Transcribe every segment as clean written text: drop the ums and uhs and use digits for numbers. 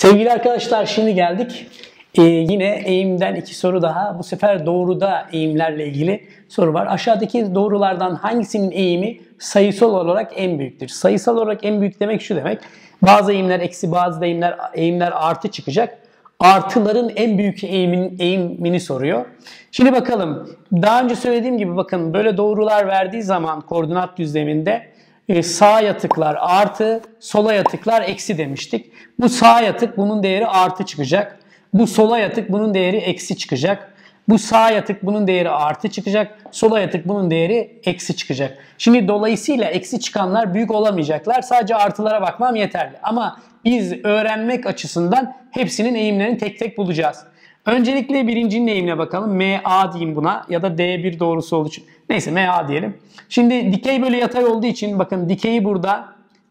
Sevgili arkadaşlar, şimdi geldik yine eğimden iki soru daha. Bu sefer doğruda eğimlerle ilgili soru var. Aşağıdaki doğrulardan hangisinin eğimi sayısal olarak en büyüktür? Sayısal olarak en büyük demek şu demek. Bazı eğimler eksi, bazı eğimler artı çıkacak. Artıların en büyük eğimini soruyor. Şimdi bakalım. Daha önce söylediğim gibi bakın böyle doğrular verdiği zaman koordinat düzleminde sağ yatıklar artı, sola yatıklar eksi demiştik. Bu sağ yatık, bunun değeri artı çıkacak. Bu sola yatık, bunun değeri eksi çıkacak. Bu sağ yatık, bunun değeri artı çıkacak. Sola yatık, bunun değeri eksi çıkacak. Şimdi dolayısıyla eksi çıkanlar büyük olamayacaklar. Sadece artılara bakmam yeterli. Ama biz öğrenmek açısından hepsinin eğimlerini tek tek bulacağız. Öncelikle birincinin eğimine bakalım. MA diyeyim buna ya da D1 doğrusu olduğu için. Neyse MA diyelim. Şimdi dikey böyle yatay olduğu için bakın dikeyi burada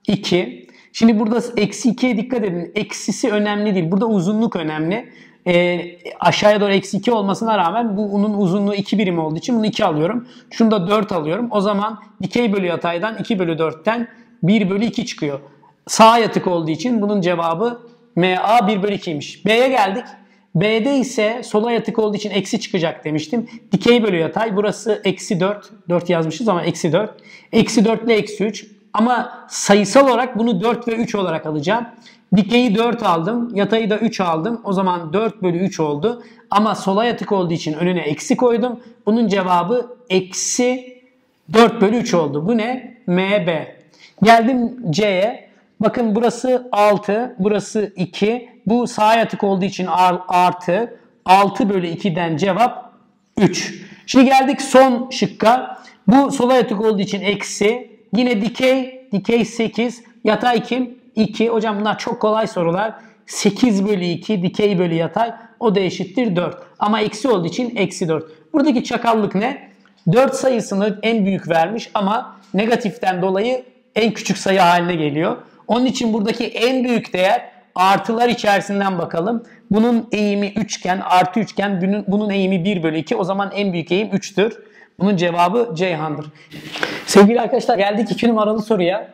2. Şimdi burada eksi 2'ye dikkat edin. Eksisi önemli değil. Burada uzunluk önemli. Aşağıya doğru eksi 2 olmasına rağmen bunun uzunluğu 2 birim olduğu için bunu 2 alıyorum. Şunu da 4 alıyorum. O zaman dikey bölü yataydan 2 bölü 4'ten 1 bölü 2 çıkıyor. Sağa yatık olduğu için bunun cevabı MA 1 bölü 2'ymiş. B'ye geldik. B'de ise sola yatık olduğu için eksi çıkacak demiştim. Dikey bölü yatay. Burası eksi 4. 4 yazmışız ama eksi 4. Eksi 4 ile eksi 3. Ama sayısal olarak bunu 4 ve 3 olarak alacağım. Dikeyi 4 aldım. Yatayı da 3 aldım. O zaman 4 bölü 3 oldu. Ama sola yatık olduğu için önüne eksi koydum. Bunun cevabı eksi 4 bölü 3 oldu. Bu ne? MB. Geldim C'ye. Bakın burası 6. Burası 2. Bu sağa yatık olduğu için artı. 6 bölü 2'den cevap 3. Şimdi geldik son şıkka. Bu sola yatık olduğu için eksi. Yine dikey 8. Yatay kim? 2. Hocam bunlar çok kolay sorular. 8 bölü 2 dikey bölü yatay. O da eşittir 4. Ama eksi olduğu için eksi 4. Buradaki çakallık ne? 4 sayısını en büyük vermiş ama negatiften dolayı en küçük sayı haline geliyor. Onun için buradaki en büyük değer artılar içerisinden bakalım. Bunun eğimi 3 iken artı 3 iken bunun eğimi 1 bölü 2. O zaman en büyük eğim 3'tür. Bunun cevabı Ceyhan'dır. Sevgili arkadaşlar geldik 2 numaralı soruya.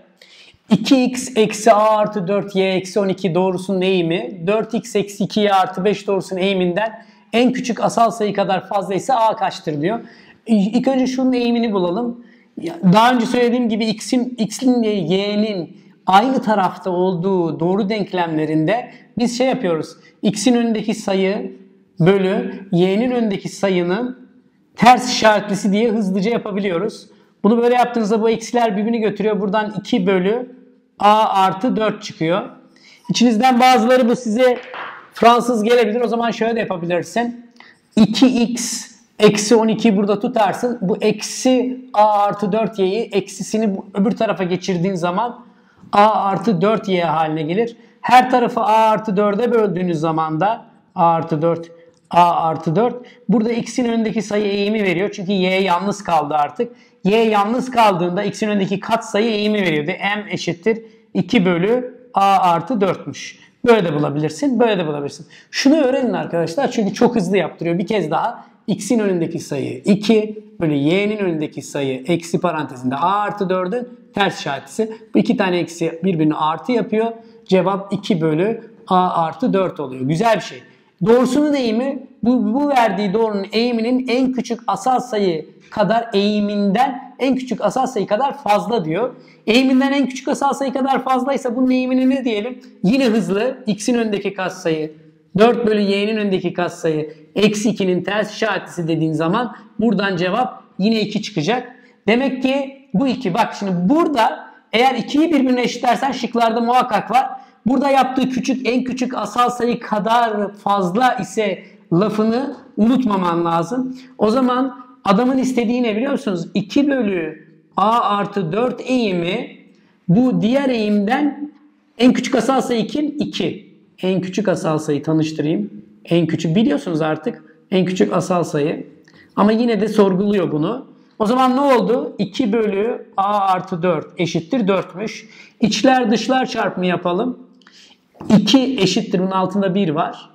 2x eksi a artı 4y eksi 12 doğrusunun eğimi 4x eksi 2y artı 5 doğrusunun eğiminden en küçük asal sayı kadar fazlaysa a kaçtır diyor. İlk önce şunun eğimini bulalım. Daha önce söylediğim gibi x'in ve y'nin aynı tarafta olduğu doğru denklemlerinde biz şey yapıyoruz. X'in önündeki sayı bölü y'nin önündeki sayının ters işaretlisi diye hızlıca yapabiliyoruz. Bunu böyle yaptığınızda bu eksiler birbirini götürüyor. Buradan 2 bölü a artı 4 çıkıyor. İçinizden bazıları bu size Fransız gelebilir. O zaman şöyle de yapabilirsin. 2x eksi 12 burada tutarsın. Bu eksi a artı 4y'yi eksisini öbür tarafa geçirdiğin zaman a artı 4y haline gelir. Her tarafı a artı 4'e böldüğünüz zaman da a artı 4. Burada x'in önündeki sayı eğimi veriyor. Çünkü y yalnız kaldı artık. Y yalnız kaldığında x'in önündeki katsayı eğimi veriyordu. M eşittir 2 bölü a artı 4'müş. Böyle de bulabilirsin. Böyle de bulabilirsin. Şunu öğrenin arkadaşlar. Çünkü çok hızlı yaptırıyor. Bir kez daha x'in önündeki sayı 2 bölü y'nin önündeki sayı eksi parantezinde a artı 4'ün ters işaretisi. Bu iki tane eksi birbirini artı yapıyor. Cevap 2 bölü a artı 4 oluyor. Güzel bir şey. Doğrusunun eğimi bu verdiği doğrunun eğiminin en küçük asal sayı kadar eğiminden en küçük asal sayı kadar fazla diyor. Eğiminden en küçük asal sayı kadar fazlaysa bunun eğimini ne diyelim? Yine hızlı x'in önündeki katsayı 4 bölü y'nin önündeki katsayı eksi 2'nin ters işaretlisi dediğin zaman buradan cevap yine 2 çıkacak. Demek ki bu 2. Bak şimdi burada eğer 2'yi birbirine eşitlersen şıklarda muhakkak var. Burada yaptığı en küçük asal sayı kadar fazla ise lafını unutmaman lazım. O zaman adamın istediği ne biliyor musunuz? 2 bölü a artı 4 eğimi bu diğer eğimden en küçük asal sayı kim? 2. En küçük asal sayı tanıştırayım. En küçük biliyorsunuz artık. En küçük asal sayı. Ama yine de sorguluyor bunu. O zaman ne oldu? 2 bölü a artı 4 eşittir 4'müş. İçler dışlar çarpımı yapalım. 2 eşittir. Bunun altında 1 var.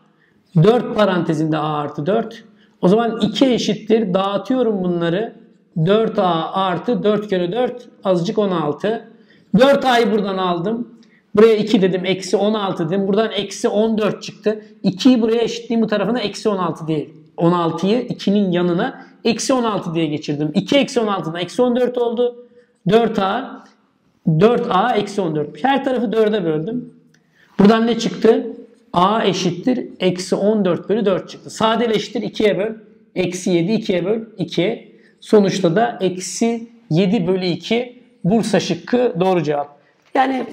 4 parantezinde a artı 4. O zaman 2 eşittir. Dağıtıyorum bunları. 4a artı 4 kere 4 azıcık 16. 4a'yı buradan aldım. Buraya 2 dedim. Eksi 16 dedim. Buradan eksi 14 çıktı. 2'yi buraya eşitliğin bu tarafına eksi 16 diye. 16'yı 2'nin yanına eksi 16 diye geçirdim. 2 eksi 16'dan eksi 14 oldu. 4A. 4A eksi 14. Her tarafı 4'e böldüm. Buradan ne çıktı? A eşittir. Eksi 14 bölü 4 çıktı. Sadeleştir. 2'ye böl. Eksi 7 2'ye böl. 2. Sonuçta da eksi 7 bölü 2. Bursa şıkkı doğru cevap. Yani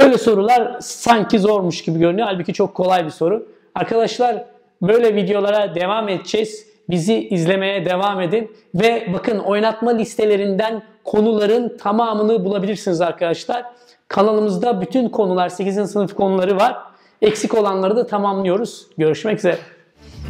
böyle sorular sanki zormuş gibi görünüyor. Halbuki çok kolay bir soru. Arkadaşlar böyle videolara devam edeceğiz. Bizi izlemeye devam edin. Ve bakın oynatma listelerinden konuların tamamını bulabilirsiniz arkadaşlar. Kanalımızda bütün konular, 8. sınıf konuları var. Eksik olanları da tamamlıyoruz. Görüşmek üzere.